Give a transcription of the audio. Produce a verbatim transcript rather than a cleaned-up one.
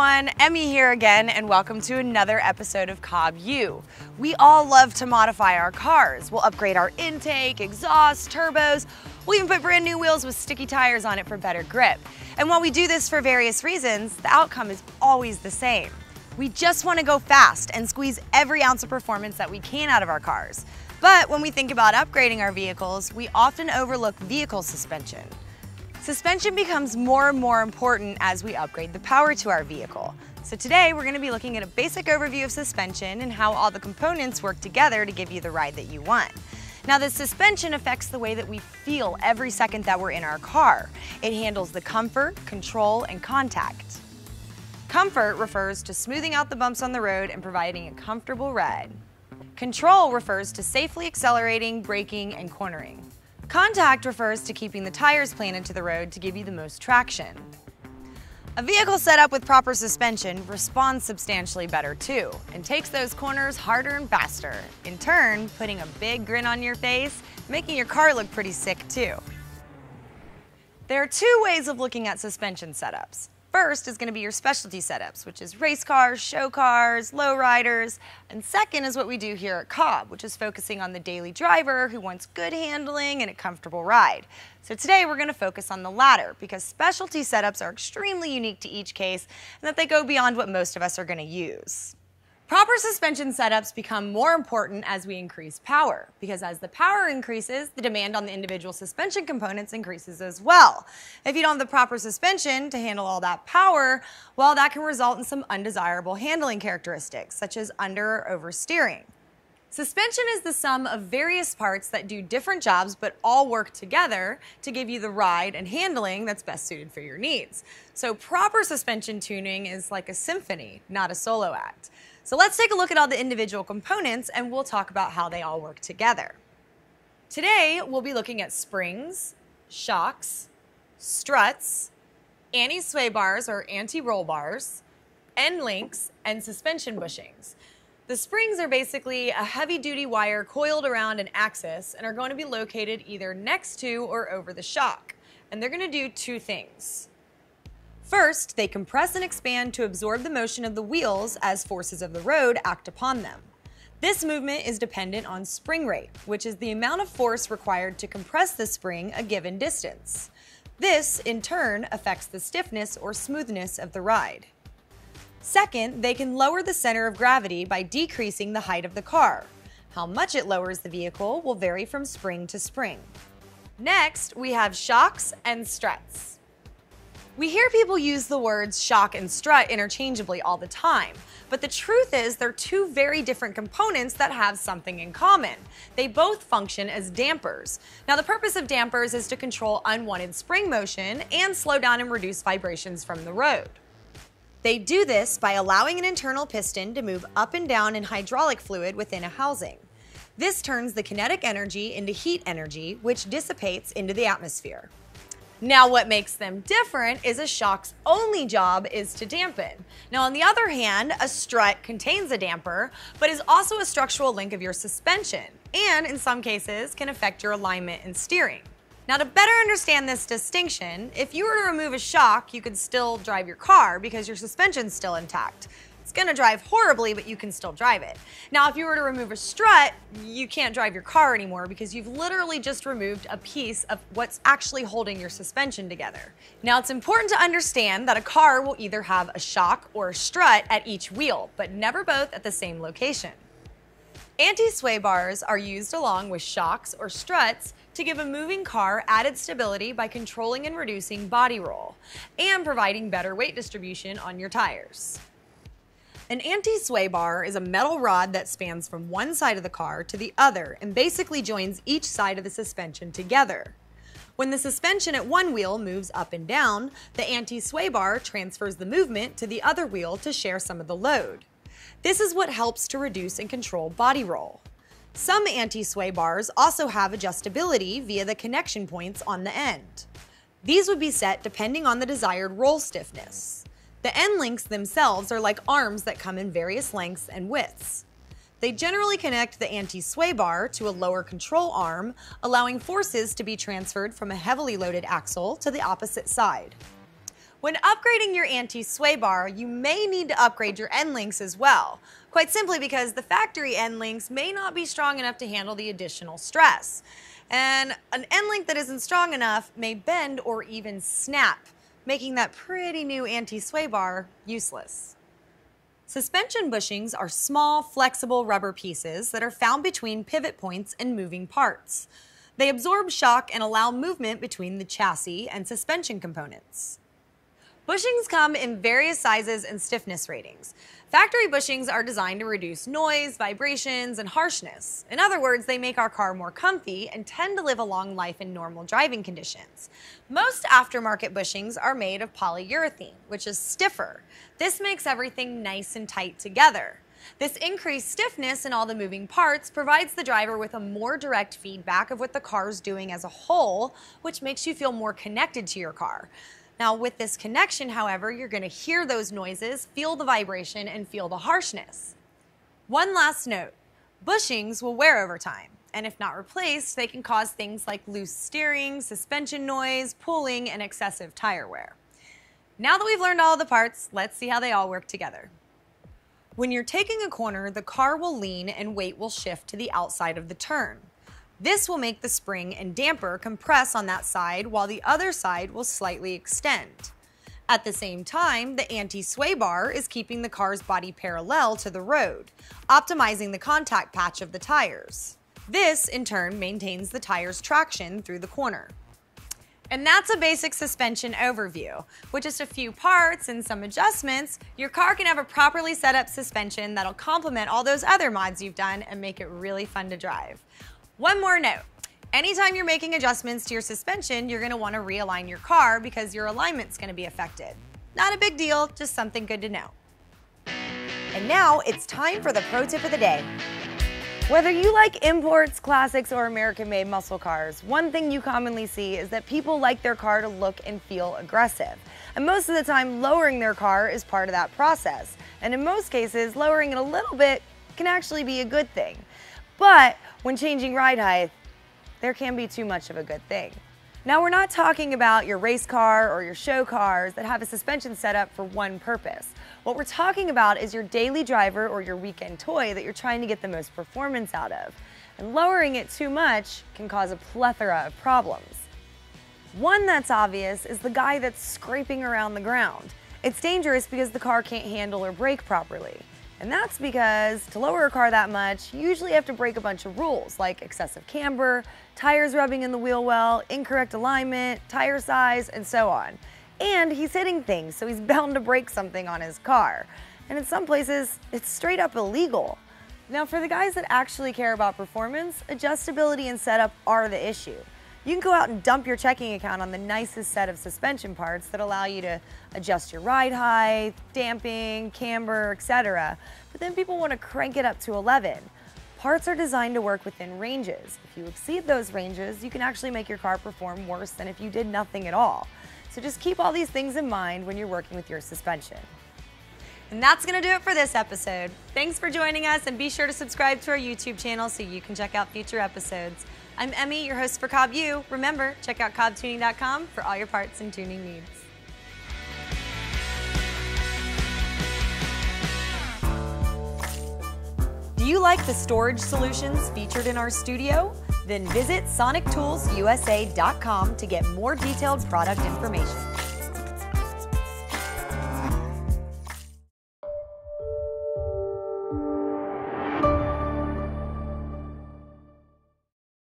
everyone, Emmy here again, and welcome to another episode of COBB U. We all love to modify our cars. We'll upgrade our intake, exhaust, turbos. We'll even put brand new wheels with sticky tires on it for better grip. And while we do this for various reasons, the outcome is always the same. We just want to go fast and squeeze every ounce of performance that we can out of our cars. But when we think about upgrading our vehicles, we often overlook vehicle suspension. Suspension becomes more and more important as we upgrade the power to our vehicle. So today we're going to be looking at a basic overview of suspension and how all the components work together to give you the ride that you want. Now, the suspension affects the way that we feel every second that we're in our car. It handles the comfort, control, and contact. Comfort refers to smoothing out the bumps on the road and providing a comfortable ride. Control refers to safely accelerating, braking, and cornering. Contact refers to keeping the tires planted to the road to give you the most traction. A vehicle set up with proper suspension responds substantially better too, and takes those corners harder and faster, in turn putting a big grin on your face, making your car look pretty sick too. There are two ways of looking at suspension setups. First is going to be your specialty setups, which is race cars, show cars, low riders, and second is what we do here at COBB, which is focusing on the daily driver who wants good handling and a comfortable ride. So today we're going to focus on the latter, because specialty setups are extremely unique to each case and that they go beyond what most of us are going to use. Proper suspension setups become more important as we increase power, because as the power increases, the demand on the individual suspension components increases as well. If you don't have the proper suspension to handle all that power, well, that can result in some undesirable handling characteristics, such as under or oversteering. Suspension is the sum of various parts that do different jobs but all work together to give you the ride and handling that's best suited for your needs. So proper suspension tuning is like a symphony, not a solo act. So let's take a look at all the individual components and we'll talk about how they all work together. Today we'll be looking at springs, shocks, struts, anti-sway bars or anti-roll bars, end links, and suspension bushings. The springs are basically a heavy-duty wire coiled around an axis and are going to be located either next to or over the shock. And they're going to do two things. First, they compress and expand to absorb the motion of the wheels as forces of the road act upon them. This movement is dependent on spring rate, which is the amount of force required to compress the spring a given distance. This, in turn, affects the stiffness or smoothness of the ride. Second, they can lower the center of gravity by decreasing the height of the car. How much it lowers the vehicle will vary from spring to spring. Next, we have shocks and struts. We hear people use the words shock and strut interchangeably all the time, but the truth is they're two very different components that have something in common. They both function as dampers. Now, the purpose of dampers is to control unwanted spring motion and slow down and reduce vibrations from the road. They do this by allowing an internal piston to move up and down in hydraulic fluid within a housing. This turns the kinetic energy into heat energy, which dissipates into the atmosphere. Now, what makes them different is a shock's only job is to dampen. Now, on the other hand, a strut contains a damper, but is also a structural link of your suspension, and in some cases can affect your alignment and steering. Now, to better understand this distinction, if you were to remove a shock, you could still drive your car because your suspension's still intact. It's gonna drive horribly, but you can still drive it. Now, if you were to remove a strut, you can't drive your car anymore because you've literally just removed a piece of what's actually holding your suspension together. Now, it's important to understand that a car will either have a shock or a strut at each wheel, but never both at the same location. Anti-sway bars are used along with shocks or struts to give a moving car added stability by controlling and reducing body roll and providing better weight distribution on your tires. An anti-sway bar is a metal rod that spans from one side of the car to the other and basically joins each side of the suspension together. When the suspension at one wheel moves up and down, the anti-sway bar transfers the movement to the other wheel to share some of the load. This is what helps to reduce and control body roll. Some anti-sway bars also have adjustability via the connection points on the end. These would be set depending on the desired roll stiffness. The end links themselves are like arms that come in various lengths and widths. They generally connect the anti-sway bar to a lower control arm, allowing forces to be transferred from a heavily loaded axle to the opposite side. When upgrading your anti-sway bar, you may need to upgrade your end links as well, quite simply because the factory end links may not be strong enough to handle the additional stress. And an end link that isn't strong enough may bend or even snap, making that pretty new anti-sway bar useless. Suspension bushings are small, flexible rubber pieces that are found between pivot points and moving parts. They absorb shock and allow movement between the chassis and suspension components. Bushings come in various sizes and stiffness ratings. Factory bushings are designed to reduce noise, vibrations, and harshness. In other words, they make our car more comfy and tend to live a long life in normal driving conditions. Most aftermarket bushings are made of polyurethane, which is stiffer. This makes everything nice and tight together. This increased stiffness in all the moving parts provides the driver with a more direct feedback of what the car's doing as a whole, which makes you feel more connected to your car. Now, with this connection, however, you're going to hear those noises, feel the vibration, and feel the harshness. One last note, bushings will wear over time, and if not replaced, they can cause things like loose steering, suspension noise, pulling, and excessive tire wear. Now that we've learned all the parts, let's see how they all work together. When you're taking a corner, the car will lean and weight will shift to the outside of the turn. This will make the spring and damper compress on that side while the other side will slightly extend. At the same time, the anti-sway bar is keeping the car's body parallel to the road, optimizing the contact patch of the tires. This, in turn, maintains the tire's traction through the corner. And that's a basic suspension overview. With just a few parts and some adjustments, your car can have a properly set up suspension that'll complement all those other mods you've done and make it really fun to drive. One more note, anytime you're making adjustments to your suspension, you're gonna wanna realign your car because your alignment's gonna be affected. Not a big deal, just something good to know. And now it's time for the pro tip of the day. Whether you like imports, classics, or American-made muscle cars, one thing you commonly see is that people like their car to look and feel aggressive. And most of the time, lowering their car is part of that process. And in most cases, lowering it a little bit can actually be a good thing. But when changing ride height, there can be too much of a good thing. Now, we're not talking about your race car or your show cars that have a suspension set up for one purpose. What we're talking about is your daily driver or your weekend toy that you're trying to get the most performance out of. And lowering it too much can cause a plethora of problems. One that's obvious is the guy that's scraping around the ground. It's dangerous because the car can't handle or brake properly. And that's because to lower a car that much, you usually have to break a bunch of rules like excessive camber, tires rubbing in the wheel well, incorrect alignment, tire size, and so on. And he's hitting things, so he's bound to break something on his car. And in some places, it's straight up illegal. Now, for the guys that actually care about performance, adjustability and setup are the issue. You can go out and dump your checking account on the nicest set of suspension parts that allow you to adjust your ride height, damping, camber, et cetera. But then people want to crank it up to eleven. Parts are designed to work within ranges. If you exceed those ranges, you can actually make your car perform worse than if you did nothing at all. So just keep all these things in mind when you're working with your suspension. And that's going to do it for this episode. Thanks for joining us, and be sure to subscribe to our YouTube channel so you can check out future episodes. I'm Emmy, your host for Cobb U. Remember, check out Cobb Tuning dot com for all your parts and tuning needs. Do you like the storage solutions featured in our studio? Then visit Sonic Tools U S A dot com to get more detailed product information.